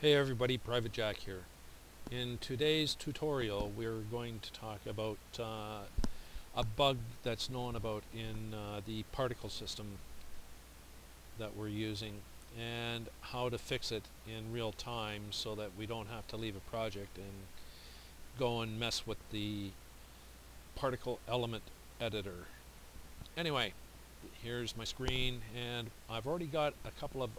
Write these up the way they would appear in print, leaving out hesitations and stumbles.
Hey everybody, Pte Jack here. In today's tutorial we're going to talk about a bug that's known about in the particle system that we're using and how to fix it in real time so that we don't have to leave a project and go and mess with the particle element editor. Anyway, here's my screen and I've already got a couple of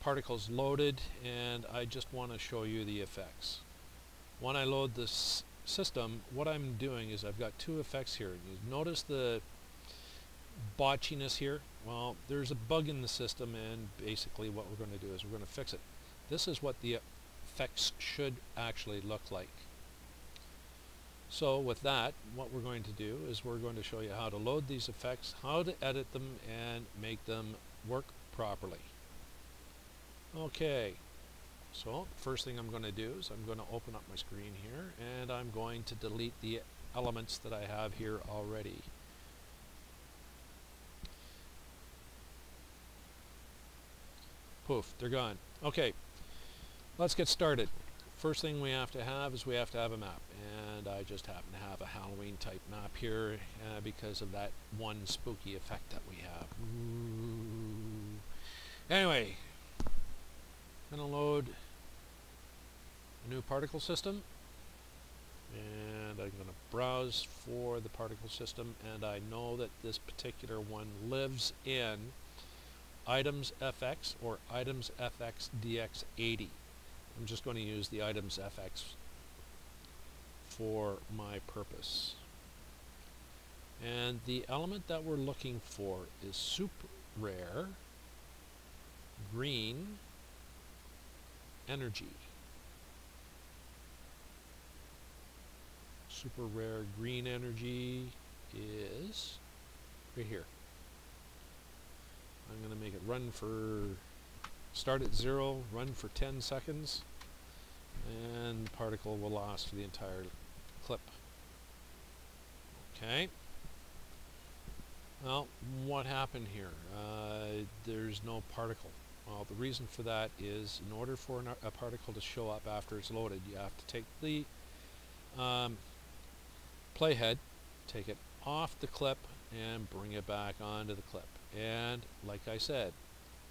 particles loaded and I just want to show you the effects. When I load this system, what I'm doing is I've got two effects here. You notice the botchiness here? Well, there's a bug in the system and basically what we're going to do is we're going to fix it. This is what the effects should actually look like. So with that, what we're going to do is we're going to show you how to load these effects, how to edit them and make them work properly. Okay, so first thing I'm going to do is I'm going to open up my screen here and I'm going to delete the elements that I have here already. Poof, they're gone. Okay, let's get started. First thing we have to have is we have to have a map, and I just happen to have a Halloween type map here because of that one spooky effect that we have. Ooh. Anyway, I'm going to load a new particle system and I'm going to browse for the particle system, and I know that this particular one lives in items fx or items fx dx80. I'm just going to use the items fx for my purpose, and the element that we're looking for is super rare green energy. Super rare green energy is right here. I'm going to make it run for, start at 0, run for 10 seconds, and the particle will last for the entire clip. Okay. Well, what happened here? There's no particle. Well, the reason for that is in order for a particle to show up after it's loaded, you have to take the playhead, take it off the clip, and bring it back onto the clip. And like I said,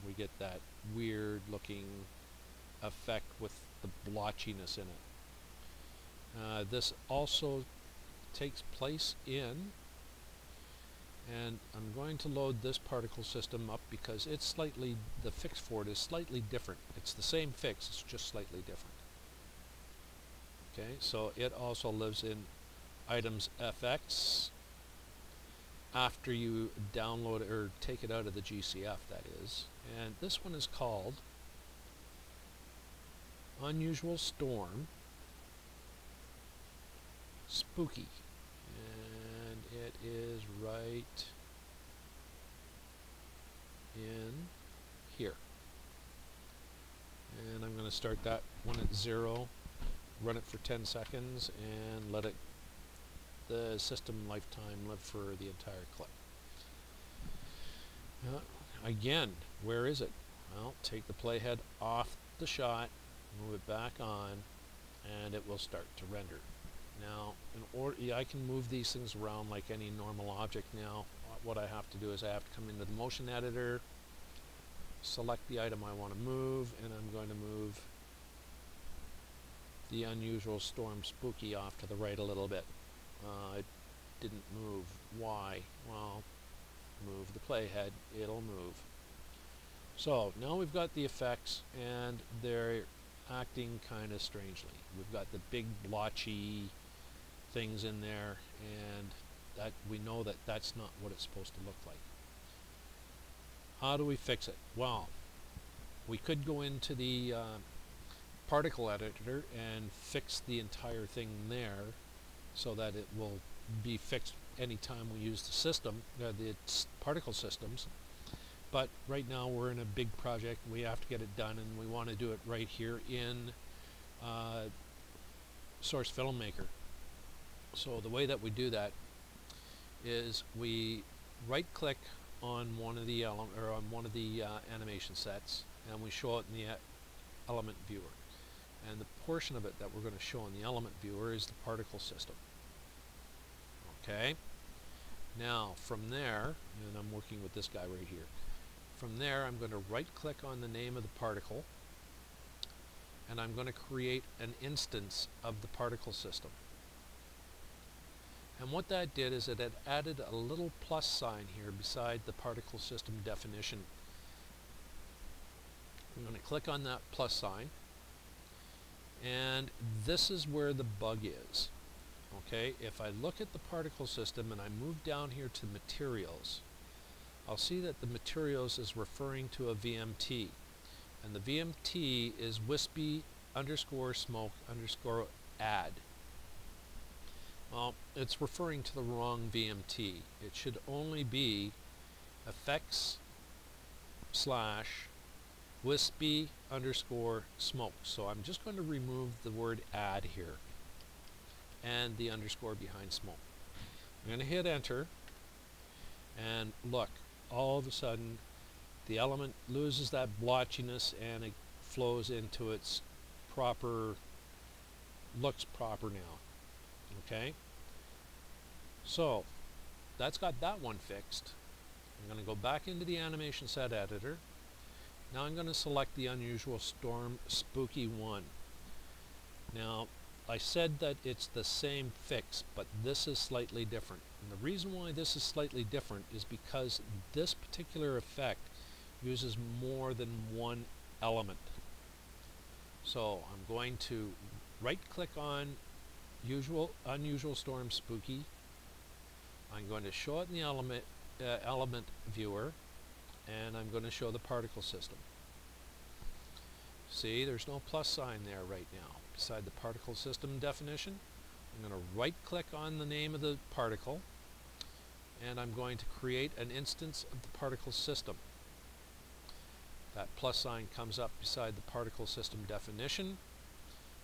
we get that weird looking effect with the blotchiness in it. This also takes place in, and I'm going to load this particle system up because it's slightly, the fix for it is slightly different. It's the same fix, it's just slightly different. Okay, so it also lives in items FX after you download or take it out of the GCF, that is. And this one is called Unusual Storm Spooky. And it is right in here. And I'm going to start that one at 0, run it for 10 seconds, and let it, the system lifetime, live for the entire clip. Again, where is it? Well, take the playhead off the shot, move it back on, and it will start to render. Now, in order, yeah, I can move these things around like any normal object now. What I have to do is I have to come into the Motion Editor, select the item I want to move, and I'm going to move the Unusual Storm Spooky off to the right a little bit. It didn't move. Why? Well, move the playhead, it'll move. So, now we've got the effects, and they're acting kind of strangely. We've got the big blotchy things in there, and that we know that that's not what it's supposed to look like. How do we fix it? Well, we could go into the particle editor and fix the entire thing there so that it will be fixed anytime we use the system, the particle systems. But right now we're in a big project, we have to get it done, and we want to do it right here in Source Filmmaker. So the way that we do that is we right-click on one of the animation sets, and we show it in the Element Viewer. And the portion of it that we're going to show in the Element Viewer is the particle system. Okay? Now, from there, and I'm working with this guy right here, from there I'm going to right-click on the name of the particle, and I'm going to create an instance of the particle system. And what that did is it had added a little plus sign here beside the particle system definition. I'm going to click on that plus sign, and this is where the bug is. Okay, if I look at the particle system and I move down here to materials, I'll see that the materials is referring to a VMT, and the VMT is wispy underscore smoke underscore add. Well, it's referring to the wrong VMT. It should only be effects / wispy underscore smoke. So I'm just going to remove the word add here and the underscore behind smoke. I'm going to hit enter, and look, all of a sudden the element loses that blotchiness and it flows into its proper, looks proper now. Okay, so that's got that one fixed. I'm going to go back into the Animation Set Editor. Now I'm going to select the Unusual Storm Spooky One. Now, I said that it's the same fix, but this is slightly different. And the reason why this is slightly different is because this particular effect uses more than one element. So I'm going to right-click on Unusual Storm Spooky. I'm going to show it in the Element Viewer, and I'm going to show the particle system. See, there's no plus sign there right now. Beside the particle system definition, I'm going to right-click on the name of the particle, and I'm going to create an instance of the particle system. That plus sign comes up beside the particle system definition.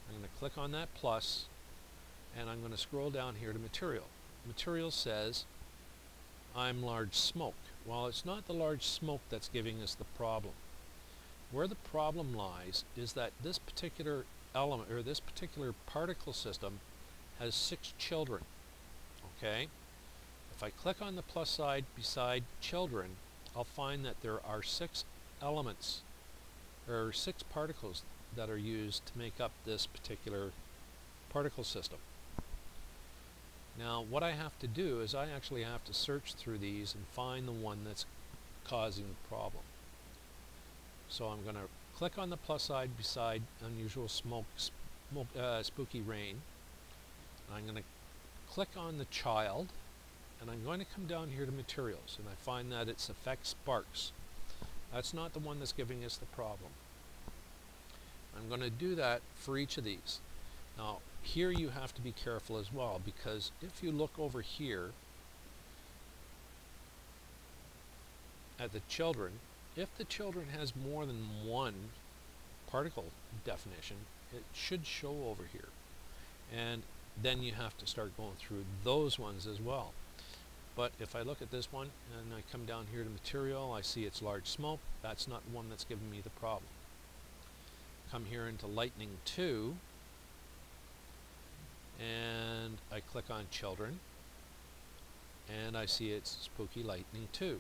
I'm going to click on that plus, and I'm going to scroll down here to material. Material says I'm large smoke. Well, it's not the large smoke that's giving us the problem. Where the problem lies is that this particular element, or this particular particle system, has 6 children. Okay? If I click on the plus side beside children, I'll find that there are 6 elements, or 6 particles that are used to make up this particular particle system. Now, what I have to do is I actually have to search through these and find the one that's causing the problem. So I'm going to click on the plus side beside Unusual Spooky Rain. I'm going to click on the child, and I'm going to come down here to materials, and I find that it's effect sparks. That's not the one that's giving us the problem. I'm going to do that for each of these. Now, here you have to be careful as well, because if you look over here at the children, if the children has more than one particle definition, it should show over here. And then you have to start going through those ones as well. But if I look at this one and I come down here to material, I see it's large smoke. That's not the one that's giving me the problem. Come here into lightning 2, and I click on children, and I see it's spooky lightning 2.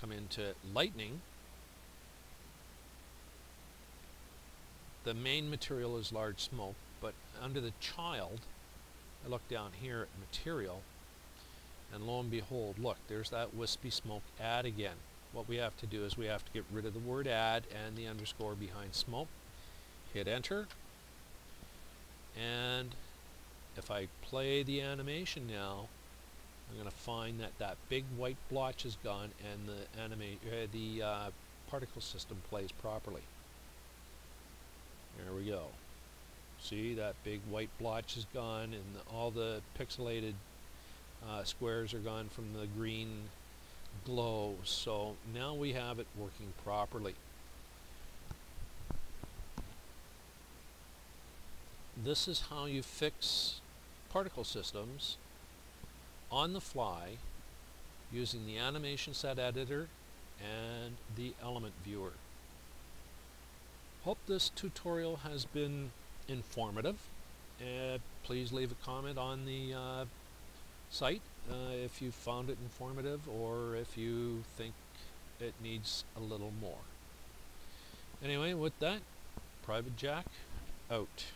Come into lightning, the main material is large smoke, but under the child, I look down here at material, and lo and behold, look, there's that wispy smoke add again. What we have to do is we have to get rid of the word add and the underscore behind smoke. Hit enter, and if I play the animation now, I'm going to find that that big white blotch is gone, and the particle system plays properly. There we go. See, that big white blotch is gone, and all the pixelated squares are gone from the green glow. So now we have it working properly. This is how you fix particle systems on the fly using the Animation Set Editor and the Element Viewer. Hope this tutorial has been informative. Please leave a comment on the site if you found it informative or if you think it needs a little more. Anyway, with that, Pte Jack out.